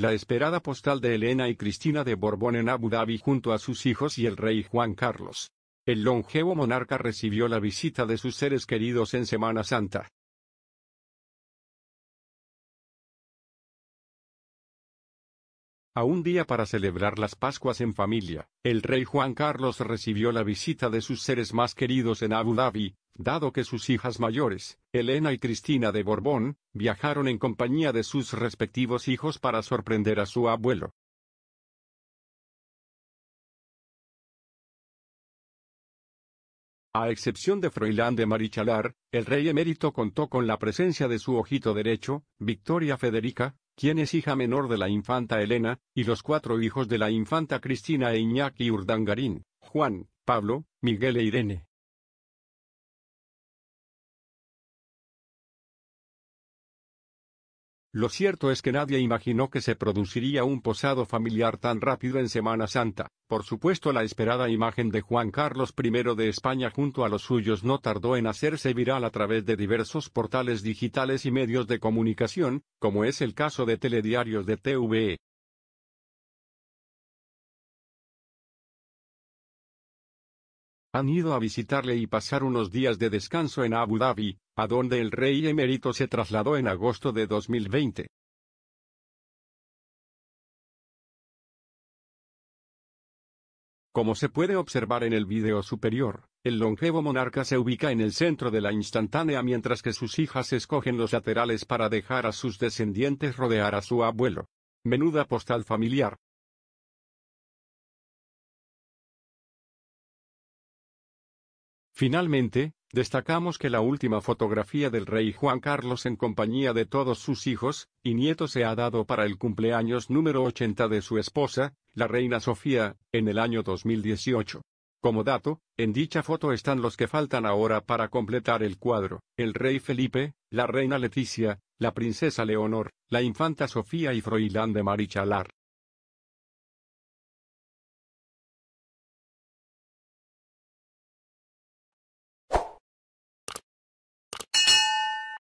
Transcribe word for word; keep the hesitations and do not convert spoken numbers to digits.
La esperada postal de Elena y Cristina de Borbón en Abu Dabi junto a sus hijos y el rey Juan Carlos. El longevo monarca recibió la visita de sus seres queridos en Semana Santa. A un día para celebrar las Pascuas en familia, el rey Juan Carlos recibió la visita de sus seres más queridos en Abu Dabi, dado que sus hijas mayores, Elena y Cristina de Borbón, viajaron en compañía de sus respectivos hijos para sorprender a su abuelo. A excepción de Froilán de Marichalar, el rey emérito contó con la presencia de su ojito derecho, Victoria Federica, quien es hija menor de la infanta Elena, y los cuatro hijos de la infanta Cristina e Iñaki Urdangarín, Juan, Pablo, Miguel e Irene. Lo cierto es que nadie imaginó que se produciría un posado familiar tan rápido en Semana Santa. Por supuesto, la esperada imagen de Juan Carlos primero de España junto a los suyos no tardó en hacerse viral a través de diversos portales digitales y medios de comunicación, como es el caso de telediarios de T V E. Han ido a visitarle y pasar unos días de descanso en Abu Dabi, a donde el rey emérito se trasladó en agosto de dos mil veinte. Como se puede observar en el video superior, el longevo monarca se ubica en el centro de la instantánea mientras que sus hijas escogen los laterales para dejar a sus descendientes rodear a su abuelo. Menuda postal familiar. Finalmente, destacamos que la última fotografía del rey Juan Carlos en compañía de todos sus hijos y nietos se ha dado para el cumpleaños número ochenta de su esposa, la reina Sofía, en el año dos mil dieciocho. Como dato, en dicha foto están los que faltan ahora para completar el cuadro: el rey Felipe, la reina Leticia, la princesa Leonor, la infanta Sofía y Froilán de Marichalar.